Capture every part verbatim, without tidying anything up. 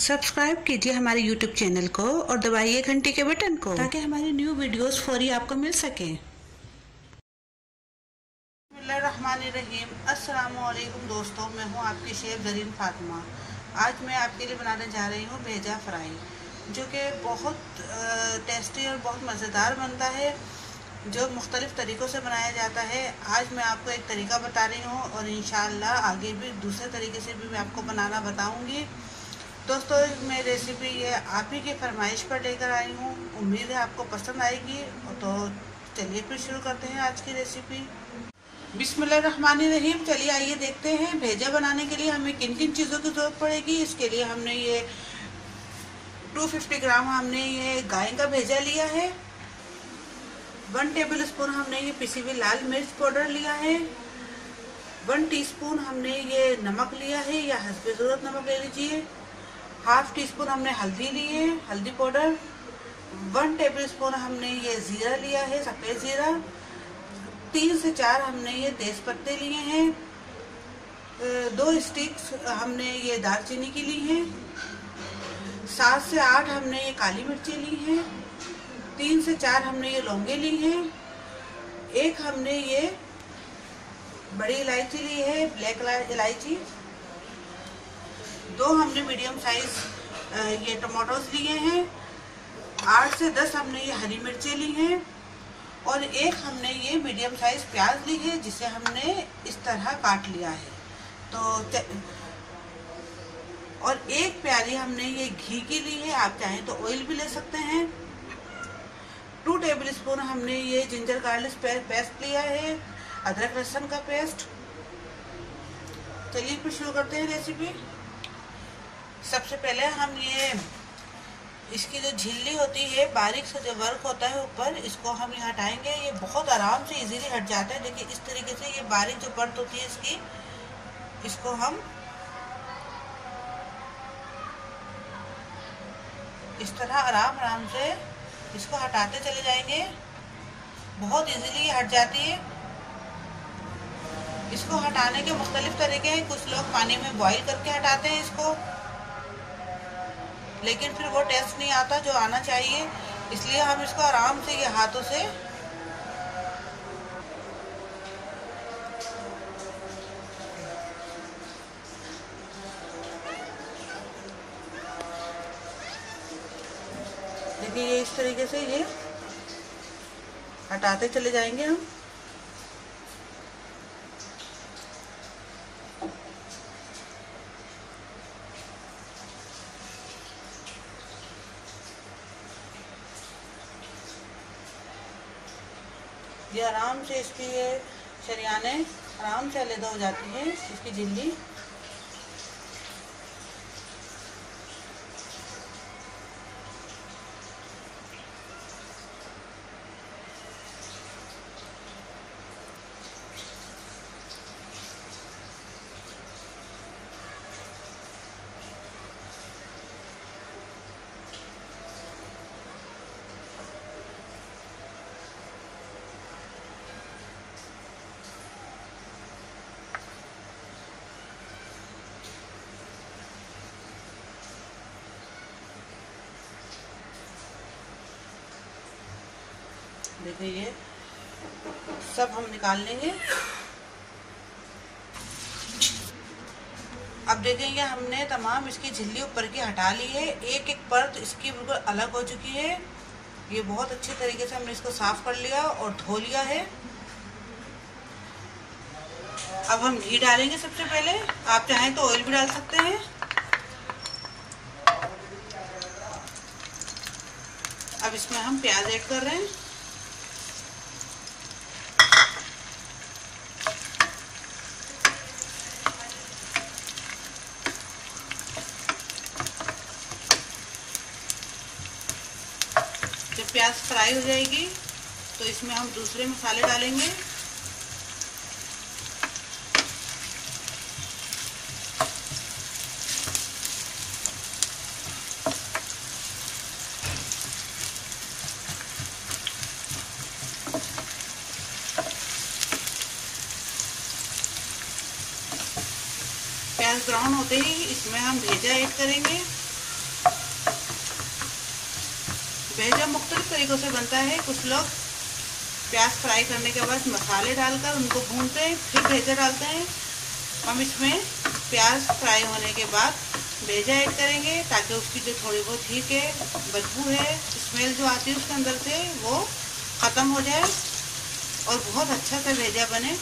Subscribe कीजिए हमारे YouTube channel को और दबाइए घंटी के बटन को ताकि हमारे न्यू वीडियोस फौरी आपको मिल सकें। बिस्मिल्लाहिर्रहमानिर्रहीम। अस्सलामु अलैकुम दोस्तों, मैं हूँ आपकी शेफ ज़रीन फातिमा। आज मैं आपके लिए बनाने जा रही हूँ भेजा फ्राई, जो कि बहुत टेस्टी और बहुत मज़ेदार बनता है, जो मुख्तलिफ़ तरीक़ों से बनाया जाता है। आज मैं आपको एक तरीका बता रही हूँ और इंशाल्लाह आगे भी दूसरे तरीके से भी मैं आपको बनाना बताऊँगी। दोस्तों, मैं रेसिपी ये आप ही की फरमाइश पर लेकर आई हूँ, उम्मीद है आपको पसंद आएगी। तो चलिए फिर शुरू करते हैं आज की रेसिपी। बिस्मिल्लाहिर्रहमानिर्रहीम। चलिए आइए देखते हैं भेजा बनाने के लिए हमें किन किन चीज़ों की ज़रूरत पड़ेगी। इसके लिए हमने ये दो सौ पचास ग्राम हमने ये गाय का भेजा लिया है। वन टेबल स्पून हमने ये पिसी हुई लाल मिर्च पाउडर लिया है। वन टीस्पून हमने ये नमक लिया है, या हस्बे ज़रूरत नमक ले लीजिए। हाफ टी स्पून हमने हल्दी ली है, हल्दी पाउडर। वन टेबल स्पून हमने ये ज़ीरा लिया है, सफ़ेद ज़ीरा। तीन से चार हमने ये तेज पत्ते लिए हैं। दो स्टिक्स हमने ये दालचीनी की ली हैं। सात से आठ हमने ये काली मिर्ची ली हैं। तीन से चार हमने ये लौंगे ली हैं। एक हमने ये बड़ी इलायची ली है, ब्लैक इलायची। दो हमने मीडियम साइज ये टमाटोज लिए हैं। आठ से दस हमने ये हरी मिर्चें ली हैं। और एक हमने ये मीडियम साइज प्याज ली है, जिसे हमने इस तरह काट लिया है। तो और एक प्याली हमने ये घी की ली है, आप चाहें तो ऑयल भी ले सकते हैं। टू टेबल स्पून हमने ये जिंजर गार्लिक पेस्ट लिया है, अदरक लहसुन का पेस्ट। चलिए फिर शुरू करते हैं रेसिपी। सबसे पहले हम ये इसकी जो झिल्ली होती है, बारीक से जो वर्क होता है ऊपर, इसको हम यहाँ हटाएंगे। ये बहुत आराम से इजीली हट जाता है। देखिए इस तरीके से ये बारीक जो परत होती है इसकी, इसको हम इस तरह आराम आराम से इसको हटाते चले जाएंगे। बहुत इजीली हट जाती है। इसको हटाने के मुख्तलिफ तरीके हैं। कुछ लोग पानी में बॉईल करके हटाते हैं इसको, लेकिन फिर वो टेस्ट नहीं आता जो आना चाहिए। इसलिए हम इसको आराम से ये हाथों से ये इस तरीके से ये हटाते चले जाएंगे हम। ये आराम से इसकी ये शरियाने आराम से अलग हो जाती है, इसकी झिल्ली। देखिए ये सब हम निकाल लेंगे। अब देखेंगे हमने तमाम इसकी झिल्ली ऊपर की हटा ली है। एक एक परत इसकी बिल्कुल अलग हो चुकी है। ये बहुत अच्छे तरीके से हमने इसको साफ कर लिया और धो लिया है। अब हम घी डालेंगे सबसे पहले, आप चाहें तो ऑयल भी डाल सकते हैं। अब इसमें हम प्याज ऐड कर रहे हैं। जब प्याज फ्राई हो जाएगी तो इसमें हम दूसरे मसाले डालेंगे। प्याज ब्राउन होते ही इसमें हम भेजा ऐड करेंगे। बेहजा मुख्तलिफ तरीक़ों से बनता है। कुछ लोग प्याज फ्राई करने के बाद मसाले डालकर उनको भूनते हैं, फिर बेहजा डालते हैं। हम इसमें प्याज फ्राई होने के बाद बेहजा ऐड करेंगे ताकि उसकी जो थोड़ी बहुत ठीक है बदबू है, स्मेल जो आती है उसके अंदर से, वो ख़त्म हो जाए और बहुत अच्छा सा बेहजा बने।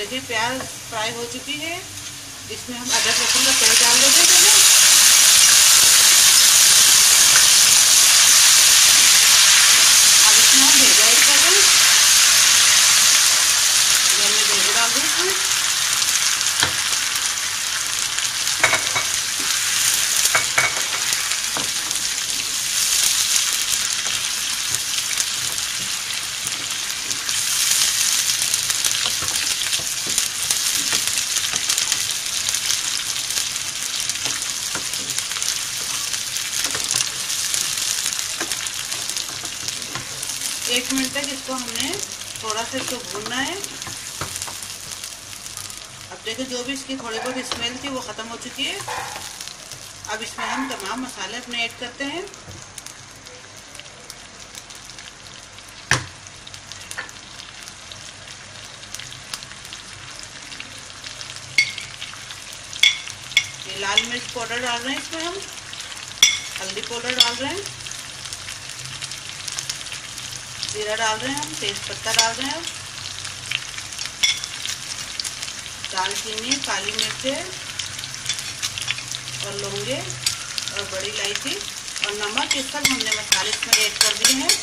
देखिए प्याज फ्राई हो चुकी है, इसमें हम अदरक लहसुन का पेस्ट डाल देते हैं। अब इसमें हम भेजा ऐड कर दें, हमने भेजा डाल दें इसमें। एक मिनट तक इसको हमने थोड़ा सा इसको भूनना है। अब देखो जो भी इसकी थोड़ी बहुत स्मेल थी वो ख़त्म हो चुकी है। अब इसमें हम तमाम मसाले अपने ऐड करते हैं। ये लाल मिर्च पाउडर डाल रहे हैं, इसमें हम हल्दी पाउडर डाल रहे हैं, जीरा डाल रहे हैं, हम तेज पत्ता डाल रहे हैं, दालचीनी, काली मिर्चें और लौंगे और बड़ी इलायची और नमक, ये सब हमने मसाले इसमें ऐड कर दिए हैं।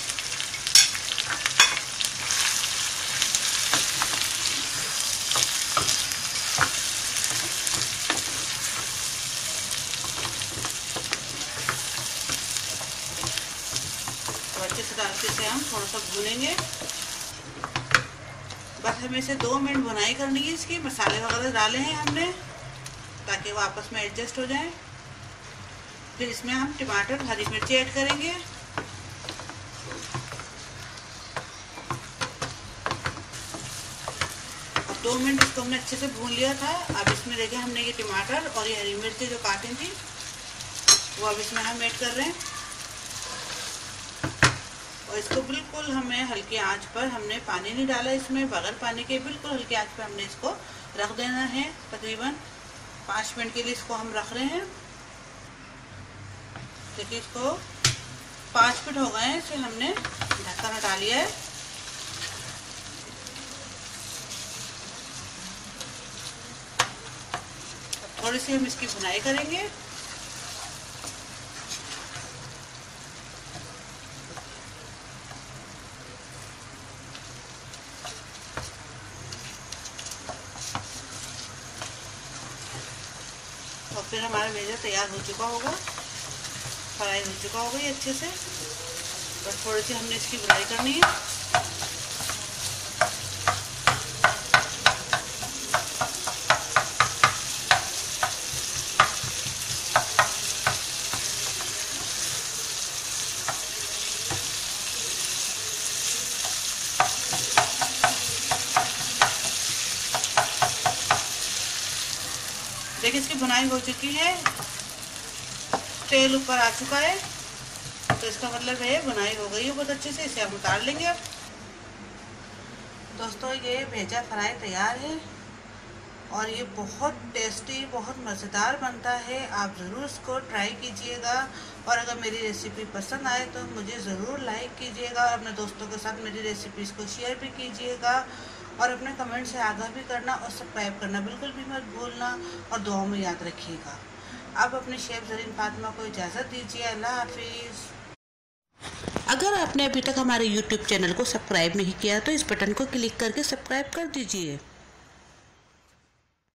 अच्छे से हम थोड़ा सा भूनेंगे। बस हमें इसे दो मिनट भुनाई करनी है इसकी। मसाले वगैरह डाले हैं हमने ताकि वो आपस में एडजस्ट हो जाए। फिर इसमें हम टमाटर, हरी मिर्ची ऐड करेंगे। अब दो मिनट इसको हमने अच्छे से भून लिया था। अब इसमें देखिए हमने ये टमाटर और ये हरी मिर्ची जो काटी थी वो अब इसमें हम ऐड कर रहे हैं। इसको बिल्कुल हमें हल्की आंच पर, हमने पानी नहीं डाला इसमें, बगैर पानी के बिल्कुल हल्की आंच पर हमने इसको रख देना है। तकरीबन पाँच मिनट के लिए इसको हम रख रहे हैं। देखिए इसको पाँच मिनट हो गए हैं, इसे हमने ढक्कन हटा लिया है। थोड़ी सी हम इसकी भुनाई करेंगे। और फिर हमारा बेहजा तैयार हो चुका होगा, फ्राई हो चुका होगा ये अच्छे से। बस थोड़ी सी हमने इसकी भुनाई करनी है। देखिए इसकी भुनाई हो चुकी है, तेल ऊपर आ चुका है, तो इसका मतलब है भुनाई हो गई है बहुत अच्छे से। इसे हम उतार लेंगे। अब दोस्तों ये भेजा फ्राई तैयार है और ये बहुत टेस्टी, बहुत मज़ेदार बनता है। आप ज़रूर इसको ट्राई कीजिएगा और अगर मेरी रेसिपी पसंद आए तो मुझे ज़रूर लाइक कीजिएगा और अपने दोस्तों के साथ मेरी रेसिपीज़ को शेयर भी कीजिएगा और अपने कमेंट से आगाह भी करना और सब्सक्राइब करना बिल्कुल भी मत भूलना और दुआओं में याद रखिएगा। अब अपने शेफ ज़रीन फातिमा को इजाज़त दीजिए। अल्लाह हाफिज़। अगर आपने अभी तक हमारे यूट्यूब चैनल को सब्सक्राइब नहीं किया तो इस बटन को क्लिक करके सब्सक्राइब कर दीजिए।